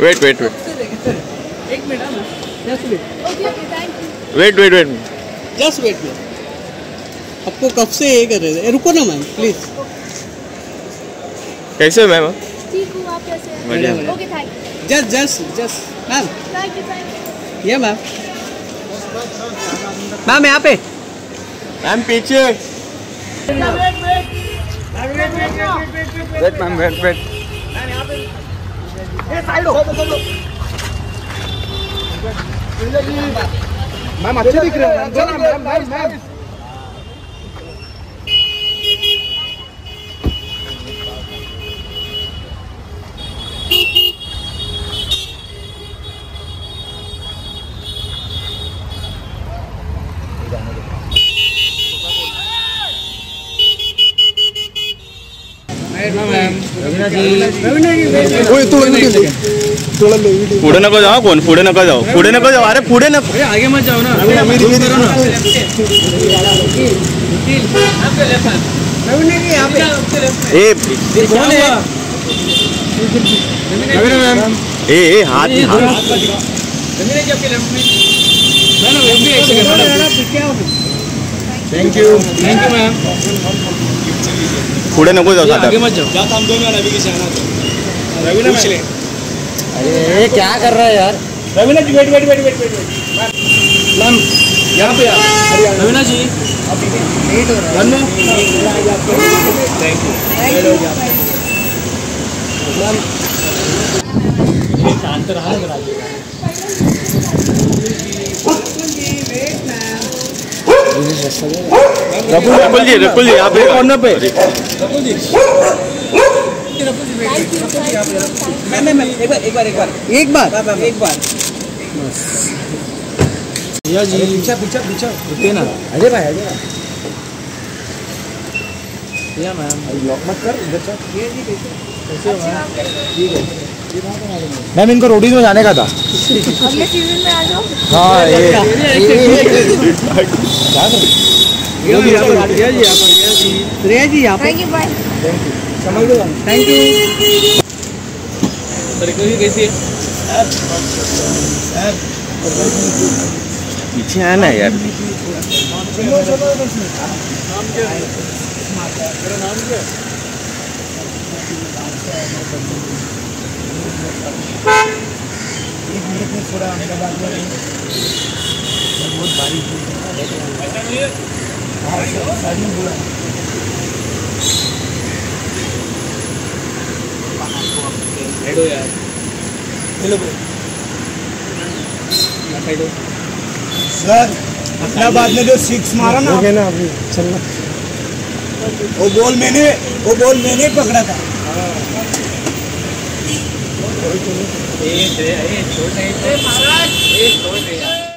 Wait एक minute wait just wait ma'am, आपको कब से ये कर रहे थे? रुको ना मैम प्लीज। कैसे हो मैम? ठीक हूँ, आप कैसे हैं? बढ़िया। Okay thank you. Just ma'am ये मैम यहाँ पे मैम पीछे वेट मैम वेट यहाँ पे मैम अच्छे दिख रहे हैं मैम मैम पुढे नका जाओ, कोण पुढे नका जाओ, पुढे नका जाओ, अरे पुढे नका, आगे मत जाओ ना, हाथ थैंक यू मैम। पुढे नको जाऊ, आगे मत जाओ, हम दोनों रवि के साथ आते रवि ने पूछ ले। अरे क्या कर रहा है यार रवि ने? वेट मैम यहां पे यार रवि ना जी अभी लेट हो रहा है मैम। थैंक यू मैम, ये शांत रहा करा दीजिए। रकुल जी आप एक कॉर्नर पे एक बार भैया जी पीछा रुके ना। अजय भाई भैया मैम ब्लॉक मत कर, इधर चल। मैम इनको रोडीज में जाने का था, अगले सीजन में आ जाओ। हाँ जी आप थैंक यू बाय। समझ लो थैंक यू। कैसी है? पीछे आना है यार। हेलो यार हेलो सर, इस्लामाबाद में जो सिक्स मारा ना अभी चलना, वो बॉल मैंने पकड़ा था। ए